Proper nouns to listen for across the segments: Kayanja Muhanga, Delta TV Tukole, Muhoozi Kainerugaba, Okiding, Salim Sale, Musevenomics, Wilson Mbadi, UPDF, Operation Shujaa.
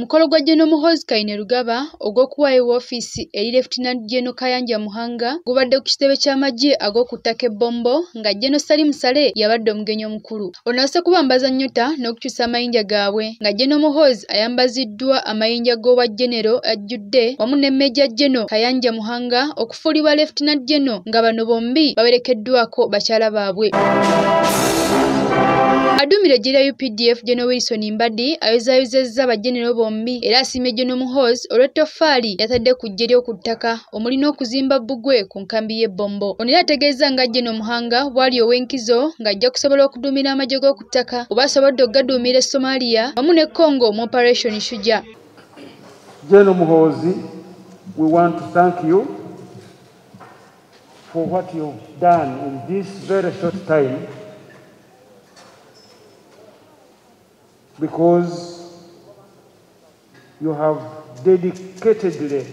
Omukolo gwa Jeno Muhoozi Kainerugaba ogw'okuwaayo woofiisi eri Leftenant Jeno Kayanja Muhanga gubadde ku kitebe ky'amagye ag'okuttako ebbombo nga Jeno Salim Sale yabadde omugenyi omukulu. Ono asse kubambaza nnyuta n'okukyusa amayinja gaabwe nga Jeno Muhoozi ayambaziddwa amayinja g'obwa Genero ajjudde wamu ne Major Jeno Kayanja Muhanga okufuulibwa Leftenant Jeno nga bano bombi bawerekeddwako bakyala baabwe. Adumire jira UPDF Jeno Wilson Mbadi ayozayozezza bajenero bombi era asiimye Jeno Muhoozi olw'ettofaali yatadde ku ggye ly'okuttaka omulina okuzimba bbugwe ku nkambi y'ebbombo. Ono era ategeeza nga Jeno Muhanga bw'ali ow'enkizo ng'ajja kusobola okuduumira amagye g'okuttaka oba asobodde okugaduumira e Somalia wamu ne Congo mu Operation Shujaa. Jeno Muhoozi, we want to thank you for what you've done in this very short time, because you have dedicatedly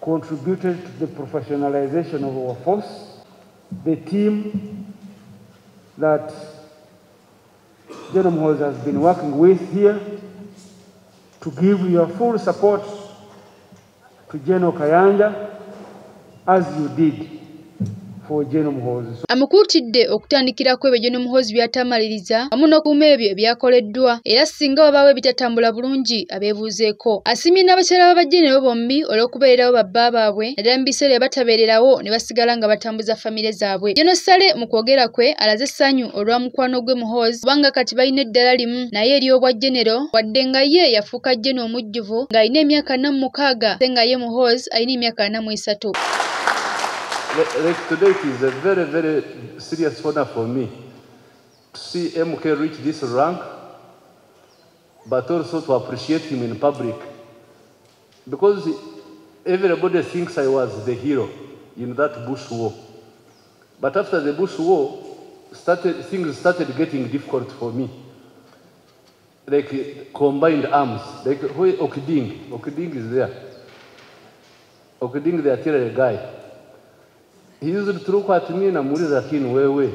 contributed to the professionalization of our force. The team that Jeno Muhoozi has been working with here to give your full support to Jeno Kayanja as you did for Jeno Muhoozi. Amukutidde okutandikirako ebyo Jeno Muhoozi by'atamaliriza wamu n'okuuma ebyo ebyakoleddwa era singa wabaawo ebitatambula bulungi abeebuuzeeko. Asiimye n'abakyala b'abajenero bombi olw'okubeerawo babba baabwe naddala mu biseera bye batabeererawo ne basigala nga batambuza famire zaabwe. Jeno Sale mu kwogera kwe alaze essanyu olwa mukwano gwe Muhoozi kubanga kati balina eddala limu naye ery'obwa Genero wadde nga ye yafuuka Jeno omujjuvu ng'alina emyaka 46 ate nga ye Muhoozi alina emyaka 43. Like today is a very, very serious honor for me to see MK reach this rank, but also to appreciate him in public, because everybody thinks I was the hero in that Bush war. But after the Bush war started, things started getting difficult for me, like combined arms, like Okiding. Okiding is there. Okiding, the artillery guy. He used to look at me and amuliza kinu wewe.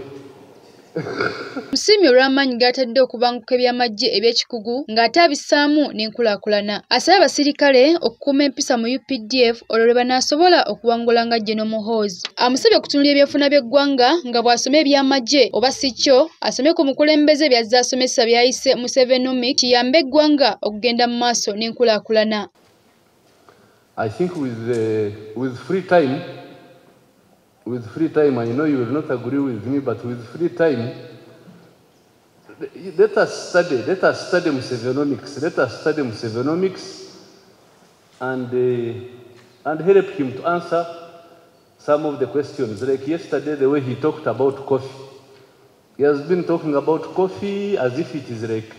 Musimi olw'amaanyi g'atadde okubanguka eby'amagye eby'ekikugu ng'ate abissaamu n'enkulaakulana. Asabye abasirikale okukuuma empisa mu UPDF olwo lwe banaasobola okuwangula nga Jeno Muhoozi. Amusabye okutunuulira ebyenfuna by'eggwanga nga bw'asoma eby'amagye oba si kyo asome ku mukulembeze by'azze asomesa by'ayise mu 7 kiyambe eggwanga okugenda mu maaso n'enkulaakulana. I think with free time, I know you will not agree with me, but with free time, let us study Musevenomics, and help him to answer some of the questions. Like yesterday, the way he talked about coffee. He has been talking about coffee as if it is like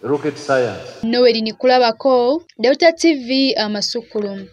rocket science. Nowhere in Nikulabako, Delta TV, Amasukulum.